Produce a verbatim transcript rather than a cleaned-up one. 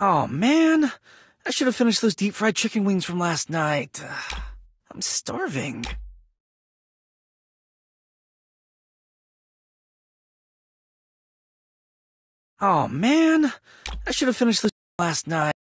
Oh, man. I should have finished those deep-fried chicken wings from last night. I'm starving. Oh, man. I should have finished those last night.